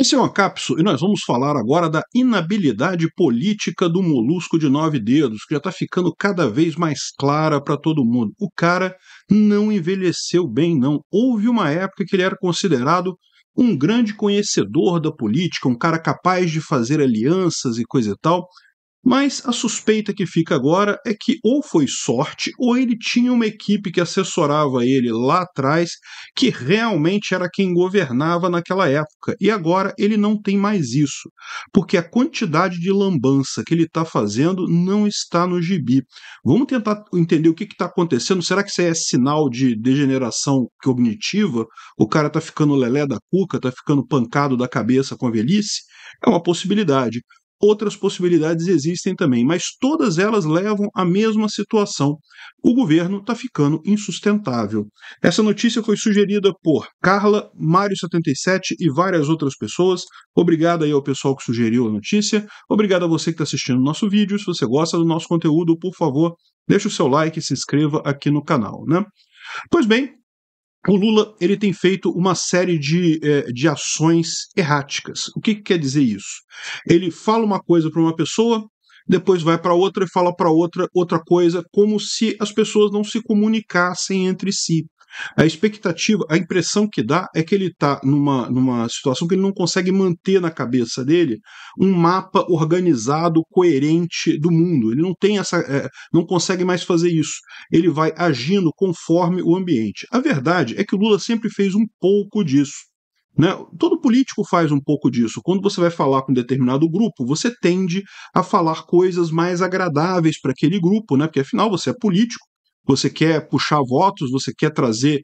Esse é uma cápsula e nós vamos falar agora da inabilidade política do molusco de 9 dedos, que já está ficando cada vez mais clara para todo mundo. O cara não envelheceu bem, não. Houve uma época que ele era considerado um grande conhecedor da política, um cara capaz de fazer alianças e coisa e tal, mas a suspeita que fica agora é que ou foi sorte ou ele tinha uma equipe que assessorava ele lá atrás, que realmente era quem governava naquela época, e agora ele não tem mais isso, porque a quantidade de lambança que ele está fazendo não está no gibi. Vamos tentar entender o que está acontecendo. Será que isso é sinal de degeneração cognitiva? O cara está ficando lelé da cuca, está ficando pancado da cabeça com a velhice? É uma possibilidade. Outras possibilidades existem também, mas todas elas levam à mesma situação. O governo está ficando insustentável. Essa notícia foi sugerida por Carla, Mário77 e várias outras pessoas. Obrigado aí ao pessoal que sugeriu a notícia. Obrigado a você que está assistindo o nosso vídeo. Se você gosta do nosso conteúdo, por favor, deixa o seu like e se inscreva aqui no canal, né? Pois bem, o Lula ele tem feito uma série de ações erráticas. O que quer dizer isso? Ele fala uma coisa para uma pessoa, depois vai para outra e fala para outra coisa, como se as pessoas não se comunicassem entre si. A expectativa, a impressão que dá é que ele está numa situação que ele não consegue manter na cabeça dele um mapa organizado, coerente do mundo. Ele não tem essa, não consegue mais fazer isso. Ele vai agindo conforme o ambiente. A verdade é que o Lula sempre fez um pouco disso, né? Todo político faz um pouco disso. Quando você vai falar com um determinado grupo, você tende a falar coisas mais agradáveis para aquele grupo, né? Porque afinal você é político. Você quer puxar votos, você quer trazer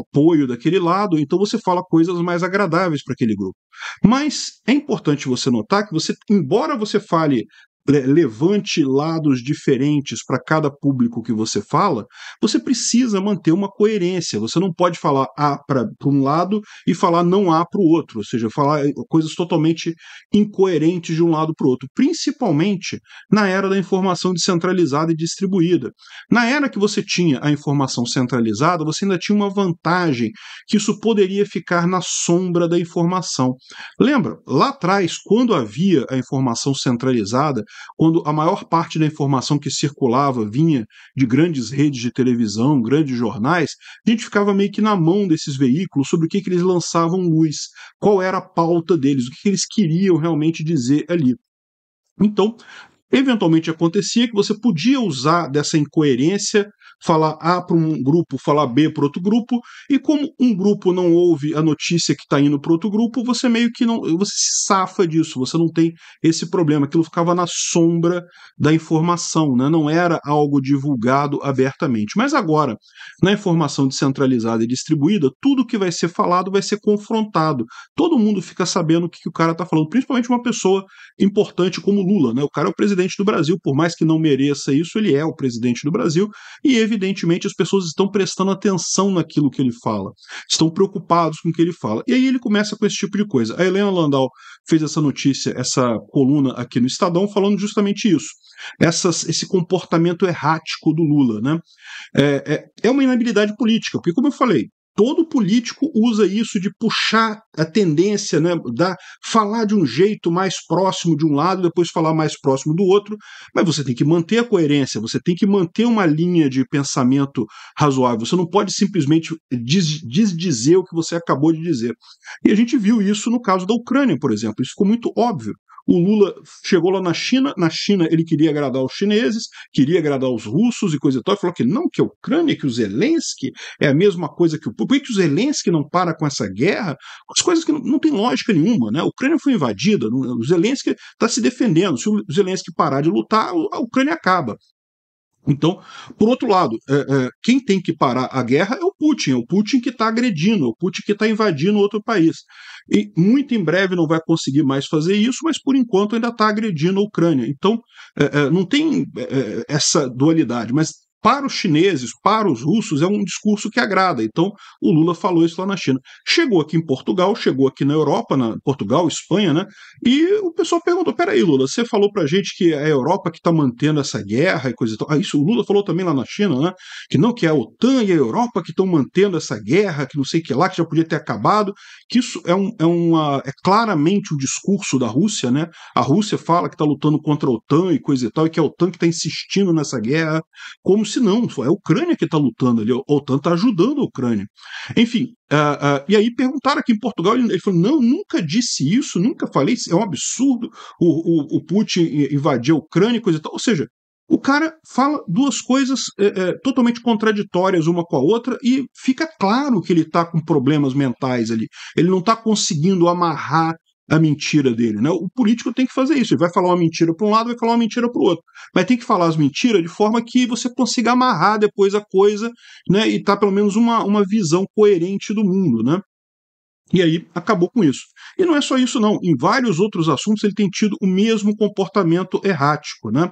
apoio daquele lado, então você fala coisas mais agradáveis para aquele grupo. Mas é importante você notar que você, embora você fale, levante lados diferentes para cada público que você fala, você precisa manter uma coerência. Você não pode falar A para um lado e falar não A para o outro, ou seja, falar coisas totalmente incoerentes de um lado para o outro, principalmente na era da informação descentralizada e distribuída. Na era que você tinha a informação centralizada, você ainda tinha uma vantagem, que isso poderia ficar na sombra da informação. Lembra? Lá atrás, quando havia a informação centralizada, quando a maior parte da informação que circulava vinha de grandes redes de televisão, grandes jornais, a gente ficava meio que na mão desses veículos sobre o que eles lançavam luz, qual era a pauta deles, o que eles queriam realmente dizer ali. Então, eventualmente acontecia que você podia usar dessa incoerência, falar A para um grupo, falar B para outro grupo, e como um grupo não ouve a notícia que está indo para outro grupo, você meio que não, você se safa disso, você não tem esse problema. Aquilo ficava na sombra da informação, né? Não era algo divulgado abertamente. Mas agora, na informação descentralizada e distribuída, tudo que vai ser falado vai ser confrontado. Todo mundo fica sabendo o que o cara está falando, principalmente uma pessoa importante como Lula, né? O cara é o presidente do Brasil, por mais que não mereça isso, ele é o presidente do Brasil, e evidentemente as pessoas estão prestando atenção naquilo que ele fala, estão preocupados com o que ele fala, e aí ele começa com esse tipo de coisa. A Helena Landau fez essa notícia, essa coluna aqui no Estadão, falando justamente isso, esse comportamento errático do Lula, né? É uma inabilidade política, porque como eu falei, todo político usa isso de puxar a tendência, né, falar de um jeito mais próximo de um lado, depois falar mais próximo do outro, mas você tem que manter a coerência, você tem que manter uma linha de pensamento razoável, você não pode simplesmente desdizer o que você acabou de dizer. E a gente viu isso no caso da Ucrânia, por exemplo, isso ficou muito óbvio. O Lula chegou lá na China ele queria agradar os chineses, queria agradar os russos e coisa e tal, e falou que não, que a Ucrânia, que o Zelensky é a mesma coisa que o... Por que o Zelensky não para com essa guerra? As coisas que não tem lógica nenhuma, né? A Ucrânia foi invadida, o Zelensky está se defendendo, se o Zelensky parar de lutar, a Ucrânia acaba. Então, por outro lado, quem tem que parar a guerra é o Putin que está agredindo, é o Putin que está invadindo outro país. E muito em breve não vai conseguir mais fazer isso, mas por enquanto ainda está agredindo a Ucrânia. Então, não tem essa dualidade, mas para os chineses, para os russos, é um discurso que agrada. Então, o Lula falou isso lá na China. Chegou aqui em Portugal, chegou aqui na Europa, Portugal, Espanha, né? E o pessoal perguntou, peraí, Lula, você falou pra gente que é a Europa que está mantendo essa guerra e coisa e tal. Ah, isso o Lula falou também lá na China, né? Que não, que é a OTAN e a Europa que estão mantendo essa guerra, que não sei o que lá, que já podia ter acabado, que isso é claramente o discurso da Rússia, né? A Rússia fala que está lutando contra a OTAN e coisa e tal, e que é a OTAN que está insistindo nessa guerra, como se não, é a Ucrânia que está lutando ali, a OTAN está ajudando a Ucrânia. Enfim, e aí perguntaram aqui em Portugal, ele falou, não, nunca disse isso, nunca falei, é um absurdo o Putin invadir a Ucrânia e coisa e tal, ou seja, o cara fala duas coisas totalmente contraditórias uma com a outra e fica claro que ele está com problemas mentais ali, ele não está conseguindo amarrar a mentira dele, né? O político tem que fazer isso, ele vai falar uma mentira para um lado, vai falar uma mentira para o outro, mas tem que falar as mentiras de forma que você consiga amarrar depois a coisa, né? E tá pelo menos uma visão coerente do mundo, né? E aí acabou com isso. E não é só isso não, em vários outros assuntos ele tem tido o mesmo comportamento errático, né?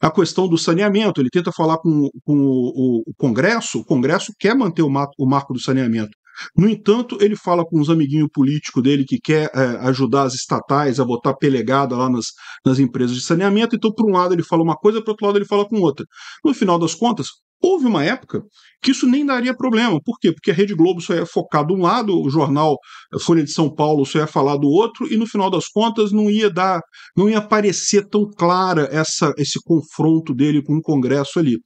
A questão do saneamento, ele tenta falar com o Congresso, o Congresso quer manter o marco do saneamento. No entanto, ele fala com uns amiguinhos políticos dele que quer ajudar as estatais a botar pelegada lá nas empresas de saneamento, então por um lado ele fala uma coisa, por outro lado ele fala com outra. No final das contas, houve uma época que isso nem daria problema. Por quê? Porque a Rede Globo só ia focar de um lado, o jornal Folha de São Paulo só ia falar do outro, e no final das contas não ia aparecer tão clara esse confronto dele com o Congresso ali.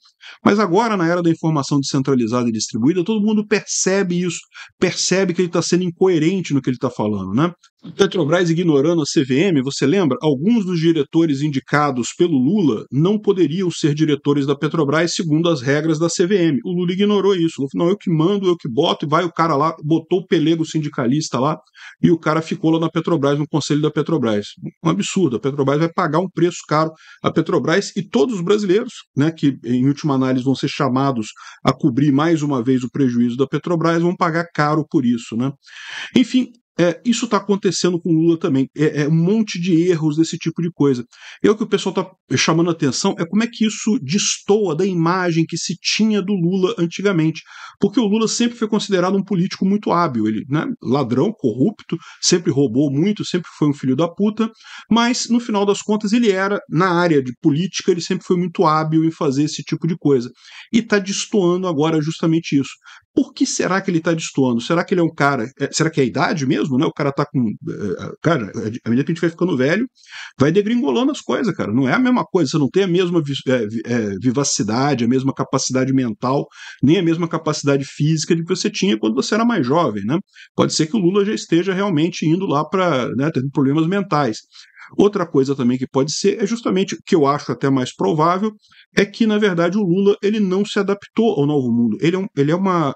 Mas agora, na era da informação descentralizada e distribuída, todo mundo percebe isso, percebe que ele está sendo incoerente no que ele está falando, né? Petrobras ignorando a CVM, você lembra? Alguns dos diretores indicados pelo Lula não poderiam ser diretores da Petrobras segundo as regras da CVM. O Lula ignorou isso. Falou, não, eu que mando, eu que boto, e vai o cara lá, botou o pelego sindicalista lá, e o cara ficou lá na Petrobras, no conselho da Petrobras. Um absurdo, a Petrobras vai pagar um preço caro. A Petrobras e todos os brasileiros, né, que em última análise vão ser chamados a cobrir mais uma vez o prejuízo da Petrobras, vão pagar caro por isso, né? Enfim, isso está acontecendo com o Lula também, um monte de erros desse tipo de coisa. E o que o pessoal está chamando a atenção é como é que isso destoa da imagem que se tinha do Lula antigamente, porque o Lula sempre foi considerado um político muito hábil, ele, né, ladrão, corrupto, sempre roubou muito, sempre foi um filho da puta, mas no final das contas ele era, na área de política, ele sempre foi muito hábil em fazer esse tipo de coisa, e está destoando agora justamente isso. Por que será que ele está destoando? Será que ele é um cara... será que é a idade mesmo, né? O cara tá com... cara, à medida que a gente vai ficando velho, vai degringolando as coisas, cara. Não é a mesma coisa, você não tem a mesma vivacidade, a mesma capacidade mental, nem a mesma capacidade física de que você tinha quando você era mais jovem, né? Pode ser que o Lula já esteja realmente indo lá para... né, tendo problemas mentais. Outra coisa também que pode ser é justamente, que eu acho até mais provável, é que, na verdade, o Lula ele não se adaptou ao novo mundo. Ele é uma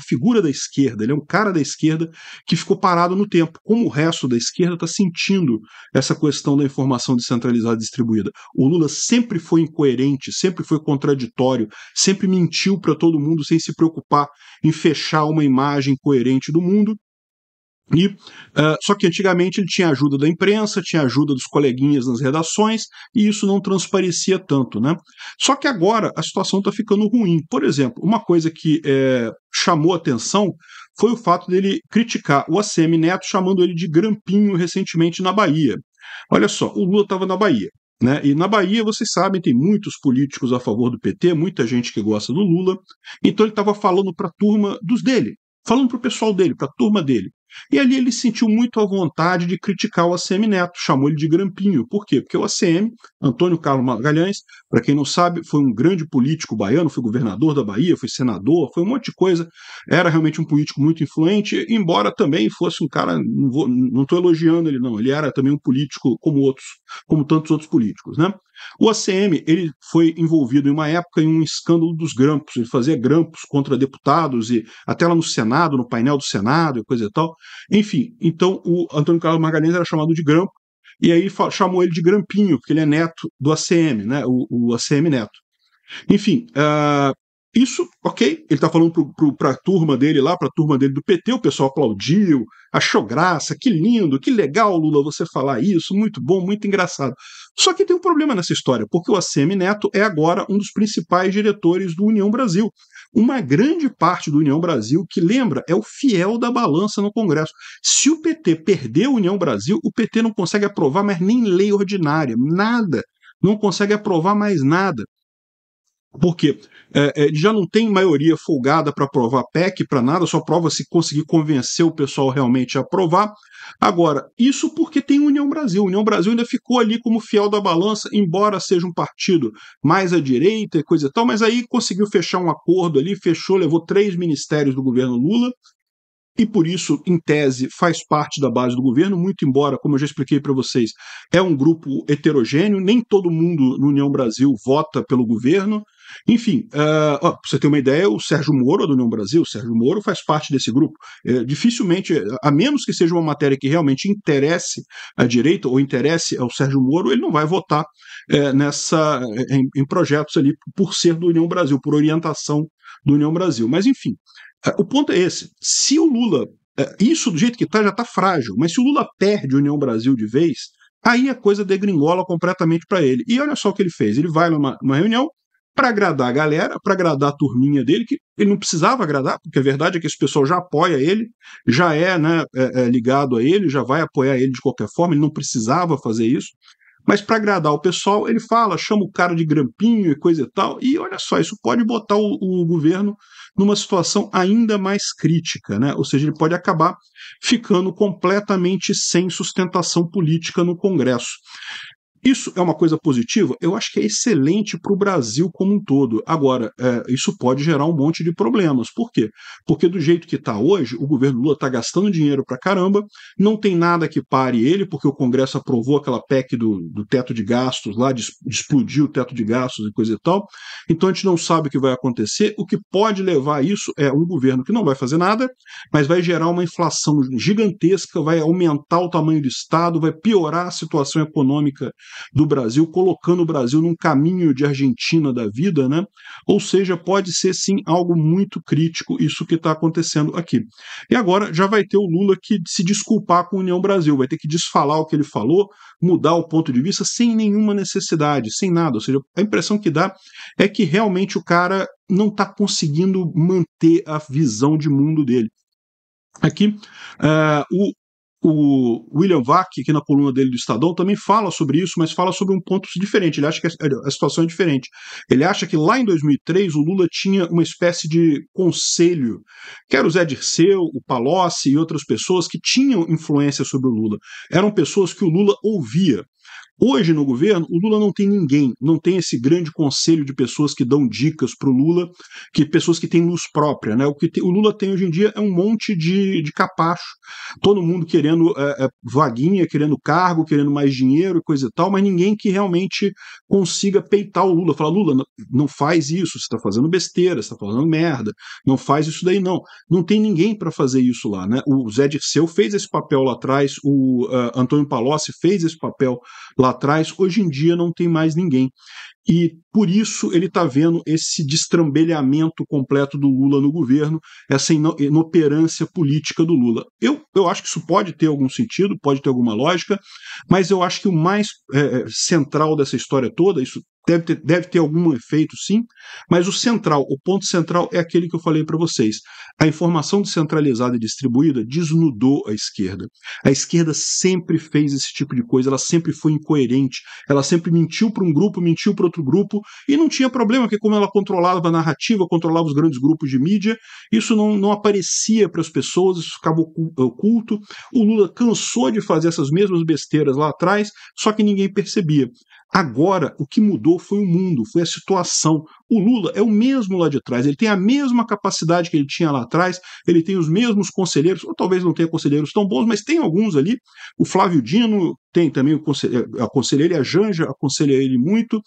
figura da esquerda, ele é um cara da esquerda que ficou parado no tempo, como o resto da esquerda está sentindo essa questão da informação descentralizada e distribuída. O Lula sempre foi incoerente, sempre foi contraditório, sempre mentiu para todo mundo sem se preocupar em fechar uma imagem coerente do mundo. E, só que antigamente ele tinha ajuda da imprensa, tinha ajuda dos coleguinhas nas redações, e isso não transparecia tanto, né? Só que agora a situação está ficando ruim. Por exemplo, uma coisa que chamou atenção foi o fato dele criticar o ACM Neto, chamando ele de grampinho recentemente na Bahia. Olha só, o Lula estava na Bahia, né? E na Bahia, vocês sabem, tem muitos políticos a favor do PT, muita gente que gosta do Lula, então ele estava falando para a turma dele, falando para o pessoal dele, para a turma dele. E ali ele se sentiu muito à vontade de criticar o ACM Neto, chamou ele de grampinho. Por quê? Porque o ACM, Antônio Carlos Magalhães, para quem não sabe, foi um grande político baiano, foi governador da Bahia, foi senador, foi um monte de coisa, era realmente um político muito influente, embora também fosse um cara, não estou elogiando ele não, ele era também um político como tantos outros políticos, né? O ACM, ele foi envolvido em uma época em um escândalo dos grampos, ele fazia grampos contra deputados, e até lá no Senado, no painel do Senado e coisa e tal. Enfim, então o Antônio Carlos Magalhães era chamado de grampo, e aí chamou ele de grampinho, porque ele é neto do ACM, né? O ACM Neto. Enfim, Isso, ok, ele está falando para a turma dele lá, para a turma dele do PT, o pessoal aplaudiu, achou graça, que lindo, que legal, Lula, você falar isso, muito bom, muito engraçado. Só que tem um problema nessa história, porque o ACM Neto é agora um dos principais diretores do União Brasil. Uma grande parte do União Brasil, que lembra, é o fiel da balança no Congresso. Se o PT perder a União Brasil, o PT não consegue aprovar mais nem lei ordinária, nada, não consegue aprovar mais nada. Porque ele já não tem maioria folgada para aprovar PEC, para nada, só prova se conseguir convencer o pessoal realmente a aprovar. Agora, isso porque tem União Brasil. União Brasil ainda ficou ali como fiel da balança, embora seja um partido mais à direita e coisa e tal, mas aí conseguiu fechar um acordo ali, fechou, levou 3 ministérios do governo Lula, e por isso, em tese, faz parte da base do governo, muito embora, como eu já expliquei para vocês, é um grupo heterogêneo, nem todo mundo no União Brasil vota pelo governo. Enfim, pra você ter uma ideia, o Sérgio Moro, do União Brasil, o Sérgio Moro faz parte desse grupo. Dificilmente, a menos que seja uma matéria que realmente interesse à direita ou interesse ao Sérgio Moro, ele não vai votar em projetos ali por ser do União Brasil, por orientação do União Brasil. Mas enfim, o ponto é esse. Se o Lula, isso do jeito que está já está frágil, mas se o Lula perde a União Brasil de vez, aí a coisa degringola completamente para ele. E olha só o que ele fez. Ele vai numa reunião para agradar a galera, para agradar a turminha dele, que ele não precisava agradar, porque a verdade é que esse pessoal já apoia ele, já é ligado a ele, já vai apoiar ele de qualquer forma, ele não precisava fazer isso. Mas para agradar o pessoal, ele fala, chama o cara de grampinho e coisa e tal, e olha só, isso pode botar o governo numa situação ainda mais crítica, né? Ou seja, ele pode acabar ficando completamente sem sustentação política no Congresso. Isso é uma coisa positiva? Eu acho que é excelente para o Brasil como um todo. Agora, isso pode gerar um monte de problemas. Por quê? Porque do jeito que está hoje, o governo Lula está gastando dinheiro para caramba, não tem nada que pare ele, porque o Congresso aprovou aquela PEC do teto de gastos lá, de explodir o teto de gastos e coisa e tal. Então a gente não sabe o que vai acontecer. O que pode levar a isso é um governo que não vai fazer nada, mas vai gerar uma inflação gigantesca, vai aumentar o tamanho do Estado, vai piorar a situação econômica do Brasil, colocando o Brasil num caminho de Argentina da vida, né? Ou seja, pode ser sim algo muito crítico isso que está acontecendo aqui. E agora já vai ter o Lula que se desculpar com a União Brasil, vai ter que desfalar o que ele falou, mudar o ponto de vista sem nenhuma necessidade, sem nada. Ou seja, a impressão que dá é que realmente o cara não está conseguindo manter a visão de mundo dele. Aqui, o William Wack, aqui na coluna dele do Estadão, também fala sobre isso, mas fala sobre um ponto diferente. Ele acha que a situação é diferente. Ele acha que lá em 2003 o Lula tinha uma espécie de conselho, que era o Zé Dirceu, o Palocci e outras pessoas que tinham influência sobre o Lula. Eram pessoas que o Lula ouvia. Hoje no governo, o Lula não tem ninguém, não tem esse grande conselho de pessoas que dão dicas para o Lula, que pessoas que têm luz própria, né? O Lula tem hoje em dia é um monte de capacho, todo mundo querendo vaguinha, querendo cargo, querendo mais dinheiro e coisa e tal, mas ninguém que realmente consiga peitar o Lula, falar, Lula, não faz isso, você está fazendo besteira, você está falando merda, não faz isso daí não. Não tem ninguém para fazer isso lá, né? O Zé Dirceu fez esse papel lá atrás, o Antônio Palocci fez esse papel lá atrás, hoje em dia não tem mais ninguém. E por isso ele está vendo esse destrambelhamento completo do Lula no governo, essa inoperância política do Lula. Eu acho que isso pode ter algum sentido, pode ter alguma lógica, mas eu acho que o mais central dessa história toda, isso deve ter algum efeito sim, mas o central, o ponto central é aquele que eu falei para vocês. A informação descentralizada e distribuída desnudou a esquerda. A esquerda sempre fez esse tipo de coisa, ela sempre foi incoerente, ela sempre mentiu para um grupo, mentiu para outro grupo, e não tinha problema, porque como ela controlava a narrativa, controlava os grandes grupos de mídia, isso não aparecia para as pessoas, isso ficava oculto. O Lula cansou de fazer essas mesmas besteiras lá atrás, só que ninguém percebia. Agora, o que mudou foi o mundo, foi a situação. O Lula é o mesmo lá de trás, ele tem a mesma capacidade que ele tinha lá atrás, ele tem os mesmos conselheiros, ou talvez não tenha conselheiros tão bons, mas tem alguns ali. O Flávio Dino tem também, aconselha ele, a Janja aconselha ele muito.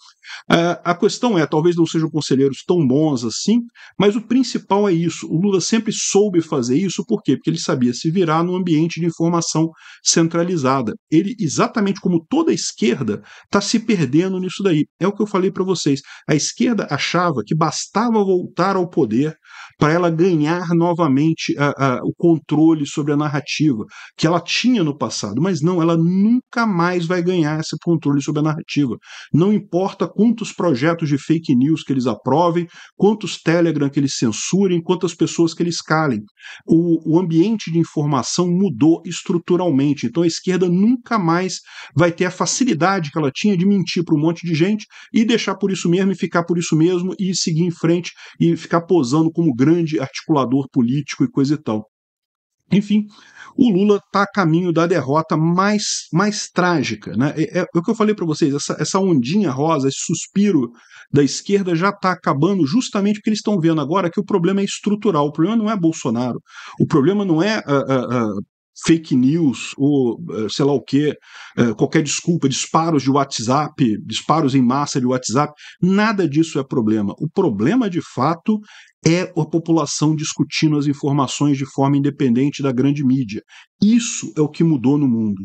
A questão é, talvez não sejam conselheiros tão bons assim, mas o principal é isso. O Lula sempre soube fazer isso, por quê? Porque ele sabia se virar no ambiente de informação centralizada. Ele, exatamente como toda a esquerda, está se perdendo nisso daí. É o que eu falei para vocês. A esquerda achava achava que bastava voltar ao poder para ela ganhar novamente o controle sobre a narrativa que ela tinha no passado, mas não, ela nunca mais vai ganhar esse controle sobre a narrativa. Não importa quantos projetos de fake news que eles aprovem, quantos Telegram que eles censurem, quantas pessoas que eles calem. O ambiente de informação mudou estruturalmente, então a esquerda nunca mais vai ter a facilidade que ela tinha de mentir para um monte de gente e deixar por isso mesmo e ficar por isso mesmo e seguir em frente e ficar posando como grande articulador político e coisa e tal. Enfim, o Lula está a caminho da derrota mais trágica, né? É o que eu falei para vocês, essa ondinha rosa, esse suspiro da esquerda já está acabando justamente porque eles estão vendo agora que o problema é estrutural, o problema não é Bolsonaro, o problema não é fake news ou sei lá o que, qualquer desculpa, disparos de WhatsApp, disparos em massa de WhatsApp, nada disso é problema. O problema, de fato, é a população discutindo as informações de forma independente da grande mídia. Isso é o que mudou no mundo.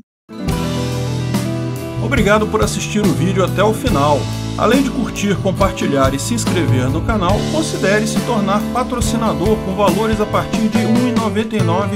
Obrigado por assistir o vídeo até o final. Além de curtir, compartilhar e se inscrever no canal, considere se tornar patrocinador com valores a partir de R$ 1,99.